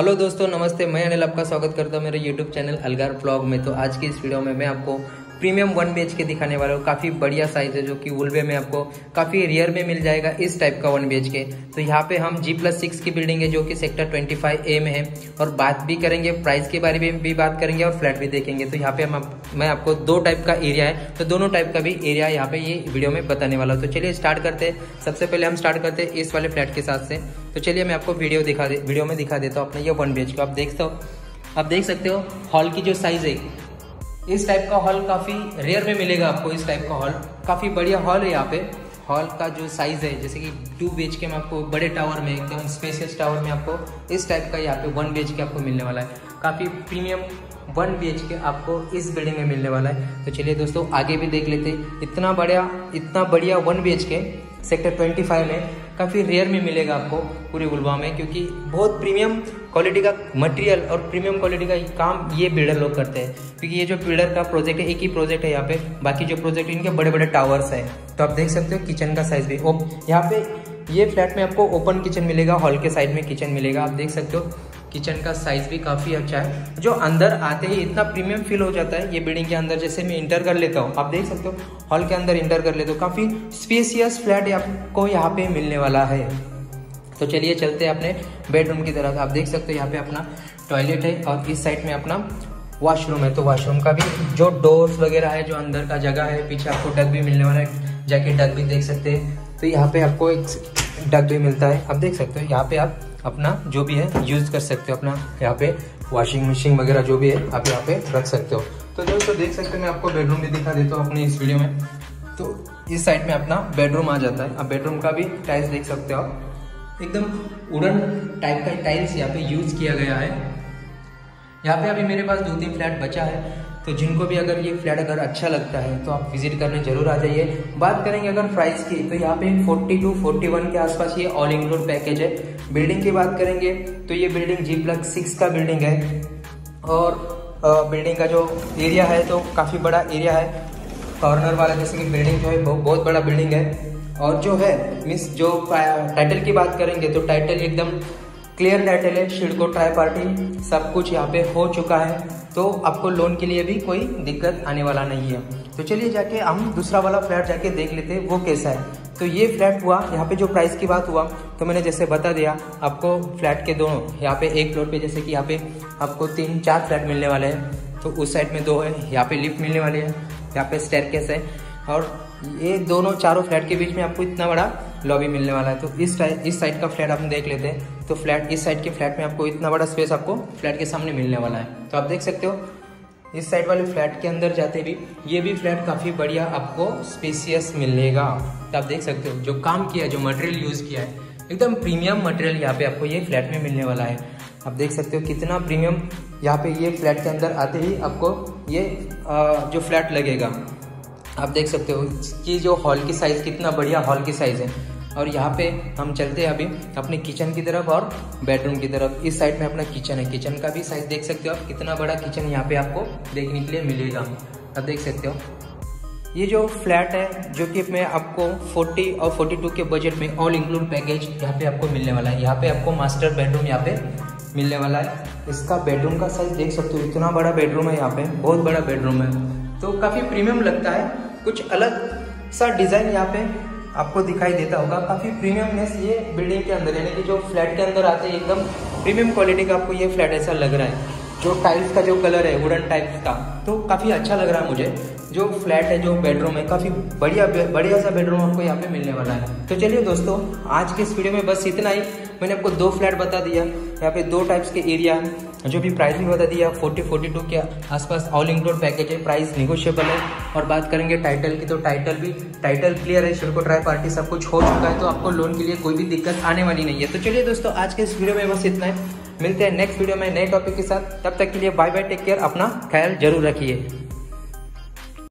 Hello दोस्तों नमस्ते, मैं अनिल आपका स्वागत करता हूँ मेरे यूट्यूब चैनल अलगार ब्लॉग में। तो आज की इस वीडियो में मैं आपको प्रीमियम 1 BHK दिखाने वाला हूँ। काफ़ी बढ़िया साइज़ है जो कि उल्वे में आपको काफ़ी रेयर में मिल जाएगा इस टाइप का 1 BHK। तो यहाँ पे हम G+6 की बिल्डिंग है जो कि सेक्टर 25A में है, और बात भी करेंगे प्राइस के बारे में भी बात करेंगे और फ्लैट भी देखेंगे। तो यहाँ पे मैं आपको दो टाइप का एरिया है, तो दोनों टाइप का भी एरिया यहाँ पे ये वीडियो में बताने वाला हूँ। तो चलिए स्टार्ट करते हैं। सबसे पहले हम स्टार्ट करते हैं इस वाले फ्लैट के साथ से। तो चलिए मैं आपको वीडियो में दिखा देता हूँ अपने ये 1 BHK। आप देख सकते हो हॉल की जो साइज़ है, इस टाइप का हॉल काफ़ी रेयर में मिलेगा आपको। इस टाइप का हॉल काफ़ी बढ़िया हॉल है। यहाँ पे हॉल का जो साइज़ है, जैसे कि 2 BHK में आपको बड़े टावर में, एकदम स्पेशियस टावर में आपको इस टाइप का यहाँ पे 1 BHK आपको मिलने वाला है। काफ़ी प्रीमियम 1 BHK आपको इस बिल्डिंग में मिलने वाला है। तो चलिए दोस्तों आगे भी देख लेते। इतना बढ़िया 1 BHK सेक्टर 25 में काफ़ी रेयर में मिलेगा आपको पूरे उल्वा में, क्योंकि बहुत प्रीमियम क्वालिटी का मटेरियल और प्रीमियम क्वालिटी का काम ये बिल्डर लोग करते हैं। क्योंकि ये जो बिल्डर का प्रोजेक्ट है, एक ही प्रोजेक्ट है यहाँ पे, बाकी जो प्रोजेक्ट इनके बड़े बड़े टावर्स हैं। तो आप देख सकते हो किचन का साइज भी। यहाँ पे ये फ्लैट में आपको ओपन किचन मिलेगा, हॉल के साइड में किचन मिलेगा। आप देख सकते हो किचन का साइज़ भी काफ़ी अच्छा है। जो अंदर आते ही इतना प्रीमियम फील हो जाता है ये बिल्डिंग के अंदर। जैसे मैं इंटर कर लेता हूँ, आप देख सकते हो हॉल के अंदर इंटर कर लेते हो। काफ़ी स्पेशियस फ्लैट आपको यहाँ पे मिलने वाला है। तो चलिए चलते हैं अपने बेडरूम की तरफ। आप देख सकते हो यहाँ पे अपना टॉयलेट है और इस साइड में अपना वॉशरूम है। तो वॉशरूम का भी जो डोर्स वगैरह है, जो अंदर का जगह है, पीछे आपको डक भी मिलने वाला है। जाके डक भी देख सकते हैं। तो यहाँ पे आपको एक डक भी मिलता है। आप देख सकते हो यहाँ पे आप अपना जो भी है यूज़ कर सकते हो। अपना यहाँ पे वॉशिंग मशीन वगैरह जो भी है आप यहाँ पे रख सकते हो। तो दोस्तों देख सकते हो मैं आपको बेडरूम भी दिखा देता हूँ अपने इस वीडियो में। तो इस साइड में अपना बेडरूम आ जाता है। आप बेडरूम का भी टाइल्स देख सकते हो आप। एकदम वुडन टाइप का टाइल्स यहाँ पे यूज़ किया गया है। यहाँ पे अभी मेरे पास 2-3 फ्लैट बचा है, तो जिनको भी अगर ये फ्लैट अगर अच्छा लगता है तो आप विजिट करने जरूर आ जाइए। बात करेंगे अगर प्राइस की, तो यहाँ पे 42-41 के आसपास ये ऑल इंक्लूड पैकेज है। बिल्डिंग की बात करेंगे तो ये बिल्डिंग G+6 का बिल्डिंग है, और बिल्डिंग का जो एरिया है तो काफ़ी बड़ा एरिया है। कॉर्नर वाला जैसे कि बिल्डिंग जो है बहुत बड़ा बिल्डिंग है। और जो है मिस जो टाइटल की बात करेंगे तो टाइटल एकदम क्लियर टाइटल है। शिडको ट्राई पार्टी सब कुछ यहाँ पे हो चुका है, तो आपको लोन के लिए भी कोई दिक्कत आने वाला नहीं है। तो चलिए जाके हम दूसरा वाला फ्लैट जाके देख लेते हैं वो कैसा है। तो ये फ्लैट हुआ, यहाँ पे जो प्राइस की बात हुआ तो मैंने जैसे बता दिया आपको। फ्लैट के दोनों यहाँ पे एक फ्लोर पे, जैसे कि यहाँ पे आपको 3-4 फ्लैट मिलने वाले हैं। तो उस साइड में 2 है, यहाँ पे लिफ्ट मिलने वाली है, यहाँ पे स्टेयरकेस है, और ये दोनों चारों फ्लैट के बीच में आपको इतना बड़ा लॉबी मिलने वाला है। तो इस साइड का फ्लैट आप देख लेते हैं। तो फ्लैट इस साइड के फ्लैट में आपको इतना बड़ा स्पेस आपको फ्लैट के सामने मिलने वाला है। तो आप देख सकते हो इस साइड वाले फ्लैट के अंदर जाते भी ये भी फ्लैट काफ़ी बढ़िया आपको स्पेशियस मिलेगा। तो आप देख सकते हो जो काम किया है, जो मटेरियल यूज़ किया है, एकदम प्रीमियम मटेरियल यहाँ पे आपको ये फ्लैट में मिलने वाला है। आप देख सकते हो कितना प्रीमियम यहाँ पे ये फ्लैट के अंदर आते ही आपको ये जो फ्लैट लगेगा। आप देख सकते हो कि जो हॉल की साइज़, कितना बढ़िया हॉल की साइज़ है। और यहाँ पे हम चलते हैं अभी अपने किचन की तरफ और बेडरूम की तरफ। इस साइड में अपना किचन है। किचन का भी साइज़ देख सकते हो आप, कितना बड़ा किचन यहाँ पे आपको देखने के लिए मिलेगा। आप देख सकते हो ये जो फ्लैट है जो कि मैं आपको 40 और 42 के बजट में ऑल इंक्लूड पैकेज यहाँ पे आपको मिलने वाला है। यहाँ पे आपको मास्टर बेडरूम यहाँ पे मिलने वाला है। इसका बेडरूम का साइज़ देख सकते हो, इतना बड़ा बेडरूम है यहाँ पे, बहुत बड़ा बेडरूम है। तो काफ़ी प्रीमियम लगता है। कुछ अलग सा डिज़ाइन यहाँ पे आपको दिखाई देता होगा। काफ़ी प्रीमियमनेस ये बिल्डिंग के अंदर, यानी कि जो फ्लैट के अंदर आते हैं एकदम प्रीमियम क्वालिटी का आपको ये फ्लैट ऐसा लग रहा है। जो टाइल्स का जो कलर है वुडन टाइप का, तो काफ़ी अच्छा लग रहा है मुझे। जो फ्लैट है, जो बेडरूम है, काफ़ी बढ़िया सा बेडरूम आपको यहाँ पे मिलने वाला है। तो चलिए दोस्तों आज के इस वीडियो में बस इतना ही। मैंने आपको 2 फ्लैट बता दिया, यहाँ पे 2 टाइप्स के एरिया, जो भी प्राइस भी बता दिया। 40-42 के आसपास ऑल इंक्लूड पैकेज है, प्राइस निगोशिएबल है। और बात करेंगे टाइटल की, तो टाइटल क्लियर है। शिडको ट्राई पार्टी सब कुछ हो चुका है, तो आपको लोन के लिए कोई भी दिक्कत आने वाली नहीं है। तो चलिए दोस्तों आज के इस वीडियो में बस इतना है। मिलते हैं नेक्स्ट वीडियो में नए टॉपिक के साथ। तब तक के लिए बाय बाय, टेक केयर, अपना ख्याल जरूर रखिए।